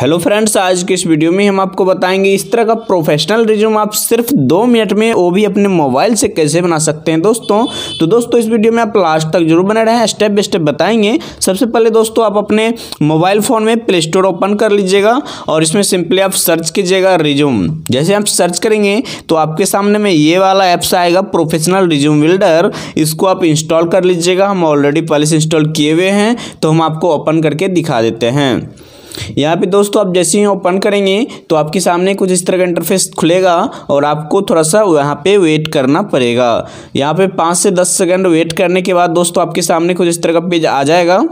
Hello friends, आज के इस वीडियो में हम आपको बताएंगे इस तरह का प्रोफेशनल रिज्यूम आप सिर्फ 2 मिनट में वो भी अपने मोबाइल से कैसे बना सकते हैं दोस्तों। तो दोस्तों इस वीडियो में आप लास्ट तक जरूर बने रहें, स्टेप बाय स्टेप बताएंगे। सबसे पहले दोस्तों आप अपने मोबाइल फ़ोन में प्ले स्टोर ओपन कर लीजिएगा और इसमें सिंपली आप सर्च कीजिएगा रिज्यूम। जैसे आप सर्च करेंगे तो आपके सामने में ये वाला ऐप्स आएगा प्रोफेशनल रिज्यूम बिल्डर। इसको आप इंस्टॉल कर लीजिएगा, हम ऑलरेडी पहले से इंस्टॉल किए हुए हैं तो हम आपको ओपन करके दिखा देते हैं। यहाँ पे दोस्तों आप जैसे ही ओपन करेंगे तो आपके सामने कुछ इस तरह का इंटरफेस खुलेगा और आपको थोड़ा सा यहाँ पे वेट करना पड़ेगा। यहाँ पे 5 से 10 सेकंड वेट करने के बाद दोस्तों आपके सामने कुछ इस तरह का पेज आ जाएगा।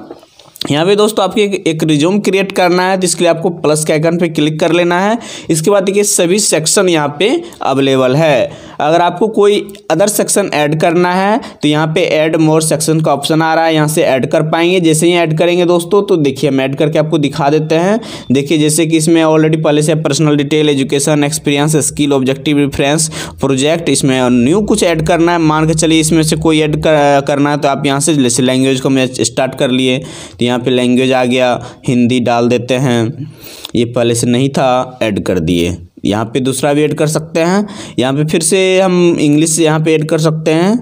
यहाँ पे दोस्तों आपके एक रिज्यूम क्रिएट करना है तो इसके लिए आपको प्लस के आइकन पे क्लिक कर लेना है। इसके बाद देखिए सभी सेक्शन यहाँ पे अवेलेबल है। अगर आपको कोई अदर सेक्शन ऐड करना है तो यहाँ पे ऐड मोर सेक्शन का ऑप्शन आ रहा है, यहाँ से ऐड कर पाएंगे। जैसे ही ऐड करेंगे दोस्तों तो देखिए हम ऐड करके आपको दिखा देते हैं। देखिए जैसे कि इसमें ऑलरेडी पहले से personal detail, education, experience, skill, objective, reference, project, इसमें न्यू कुछ ऐड करना है। मान के चलिए इसमें से कोई ऐड करना है तो आप यहाँ से जैसे लैंग्वेज को हम स्टार्ट कर लिए, यहाँ पे लैंग्वेज आ गया, हिंदी डाल देते हैं। ये पहले से नहीं था, ऐड कर दिए। यहाँ पे दूसरा भी ऐड कर सकते हैं। यहाँ पे फिर से हम इंग्लिश यहाँ पे ऐड कर सकते हैं,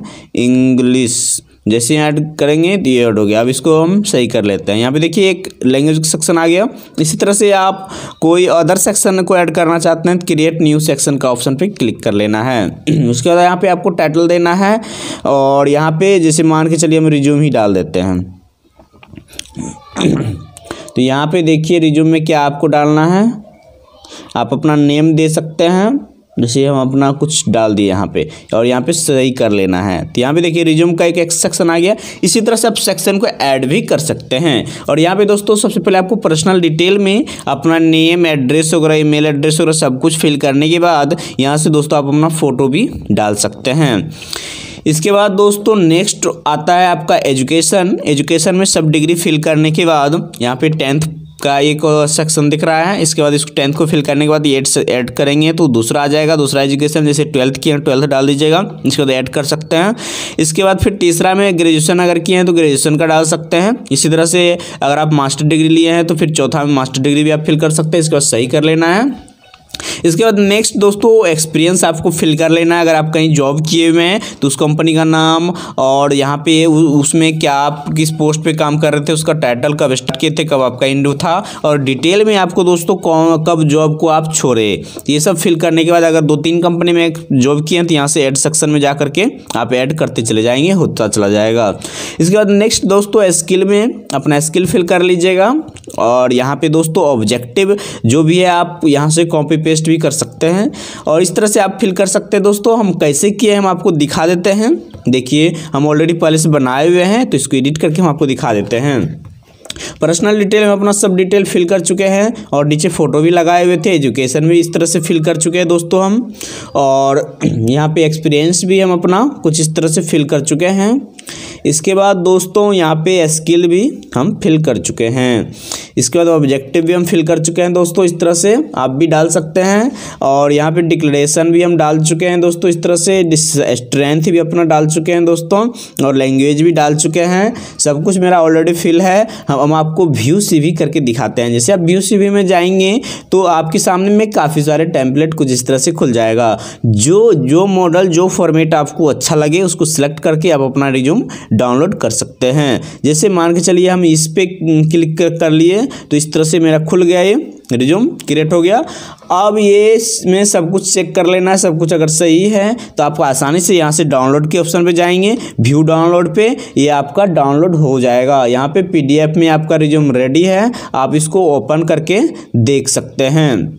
इंग्लिश जैसे ऐड करेंगे तो ये ऐड हो गया। अब इसको हम सही कर लेते हैं। यहाँ पे देखिए एक लैंग्वेज का सेक्शन आ गया। इसी तरह से आप कोई अदर सेक्शन को ऐड करना चाहते हैं तो क्रिएट न्यू सेक्शन का ऑप्शन पे क्लिक कर लेना है। उसके बाद यहाँ पे आपको टाइटल देना है और यहाँ पे जैसे मान के चलिए हम रिज्यूम ही डाल देते हैं। तो यहाँ पे देखिए रिज्यूम में क्या आपको डालना है, आप अपना नेम दे सकते हैं। जैसे हम अपना कुछ डाल दिए यहाँ पे और यहाँ पे सही कर लेना है। तो यहाँ पे देखिए रिज्यूम का एक सेक्शन आ गया। इसी तरह से आप सेक्शन को ऐड भी कर सकते हैं। और यहाँ पे दोस्तों सबसे पहले आपको पर्सनल डिटेल में अपना नेम, एड्रेस वगैरह, ईमेल एड्रेस वगैरह सब कुछ फिल करने के बाद यहाँ से दोस्तों आप अपना फ़ोटो भी डाल सकते हैं। इसके बाद दोस्तों नेक्स्ट आता है आपका एजुकेशन। एजुकेशन में सब डिग्री फिल करने के बाद यहाँ पे 10th का एक सेक्शन दिख रहा है। इसके बाद इसको 10th को फिल करने के बाद एड से ऐड करेंगे तो दूसरा आ जाएगा। दूसरा एजुकेशन जैसे 12th की है 12th डाल दीजिएगा, इसको तो ऐड कर सकते हैं। इसके बाद फिर तीसरा में ग्रेजुएशन अगर किए हैं तो ग्रेजुएशन का डाल सकते हैं। इसी तरह से अगर आप मास्टर डिग्री लिए हैं तो फिर चौथा में मास्टर डिग्री भी आप फिल कर सकते हैं। इसके बाद सही कर लेना है। इसके बाद नेक्स्ट दोस्तों एक्सपीरियंस आपको फिल कर लेना है। अगर आप कहीं जॉब किए हुए हैं तो उस कंपनी का नाम और यहाँ पे उसमें क्या आप किस पोस्ट पे काम कर रहे थे, उसका टाइटल, कब स्टार्ट किए थे, कब आपका एंड था और डिटेल में आपको दोस्तों कब जॉब को आप छोड़े, ये सब फिल करने के बाद अगर 2-3 कंपनी में जॉब किए हैं तो यहाँ से ऐड सेक्शन में जा करके आप ऐड करते चले जाएंगे, होता चला जाएगा। इसके बाद नेक्स्ट दोस्तों स्किल में अपना स्किल फिल कर लीजिएगा और यहाँ पर दोस्तों ऑब्जेक्टिव जो भी है आप यहाँ से कॉपी पेस्ट भी कर सकते हैं और इस तरह से आप फिल कर सकते हैं। दोस्तों हम कैसे किए हम आपको दिखा देते हैं। देखिए हम ऑलरेडी पहले से बनाए हुए हैं तो इसको एडिट करके हम आपको दिखा देते हैं। पर्सनल डिटेल में अपना सब डिटेल फिल कर चुके हैं और नीचे फ़ोटो भी लगाए हुए थे। एजुकेशन भी इस तरह से फिल कर चुके हैं दोस्तों हम, और यहाँ पे एक्सपीरियंस भी हम अपना कुछ इस तरह से फिल कर चुके हैं। इसके बाद दोस्तों यहाँ पे स्किल भी हम फिल कर चुके हैं। इसके बाद ऑब्जेक्टिव भी हम फिल कर चुके हैं दोस्तों। इस तरह से आप भी डाल सकते हैं और यहाँ पे डिक्लेरेशन भी हम डाल चुके हैं दोस्तों। इस तरह से स्ट्रेंथ भी अपना डाल चुके हैं दोस्तों और लैंग्वेज भी डाल चुके हैं। सब कुछ मेरा ऑलरेडी फिल है। हम आपको व्यू सीवी करके दिखाते हैं। जैसे आप व्यू सीवी में जाएंगे तो आपके सामने में काफ़ी सारे टेम्पलेट कुछ इस तरह से खुल जाएगा। जो मॉडल, जो फॉर्मेट आपको अच्छा लगे उसको सिलेक्ट करके आप अपना रिज्यूम डाउनलोड कर सकते हैं। जैसे मान के चलिए हम इस पे क्लिक कर लिए तो इस तरह से मेरा खुल गया, ये रिज्यूम क्रिएट हो गया। अब ये इसमें सब कुछ चेक कर लेना है, सब कुछ अगर सही है तो आपको आसानी से यहाँ से डाउनलोड के ऑप्शन पे जाएंगे, व्यू डाउनलोड पे ये आपका डाउनलोड हो जाएगा। यहाँ पे PDF में आपका रिज्यूम रेडी है, आप इसको ओपन करके देख सकते हैं।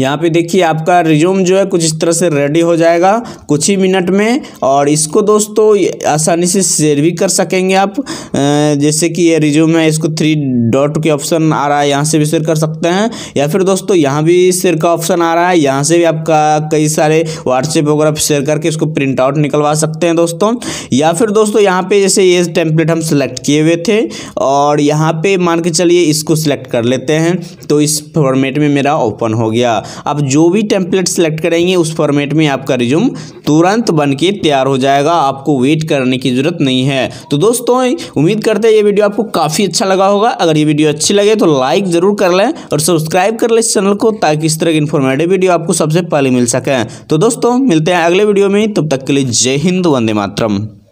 यहाँ पे देखिए आपका रिज्यूम जो है कुछ इस तरह से रेडी हो जाएगा कुछ ही मिनट में। और इसको दोस्तों आसानी से शेयर भी कर सकेंगे आप। जैसे कि ये रिज्यूम है, इसको 3 डॉट के ऑप्शन आ रहा है, यहाँ से भी शेयर कर सकते हैं या फिर दोस्तों यहाँ भी शेयर का ऑप्शन आ रहा है, यहाँ से भी आपका कई सारे व्हाट्सएप वगैरह शेयर करके इसको प्रिंट आउट निकलवा सकते हैं दोस्तों। या फिर दोस्तों यहाँ पर जैसे ये टेम्पलेट हम सेलेक्ट किए हुए थे और यहाँ पर मान के चलिए इसको सिलेक्ट कर लेते हैं तो इस फॉर्मेट में मेरा ओपन हो गया। गया। आप जो भी टेम्पलेट सेलेक्ट करेंगे उस फॉर्मेट में आपका रिज्यूम तुरंत बनके तैयार हो जाएगा, आपको वेट करने की ज़रूरत नहीं है। तो दोस्तों उम्मीद करते हैं ये वीडियो आपको काफ़ी अच्छा लगा होगा। अगर ये वीडियो अच्छी लगे तो लाइक ज़रूर कर लें और सब्सक्राइब कर लें इस चैनल को, ताकि इस तरह की इन्फॉर्मेटिव वीडियो आपको सबसे पहले मिल सकें। तो दोस्तों मिलते हैं अगले वीडियो में, तब तक के लिए जय हिंद, वंदे मातरम।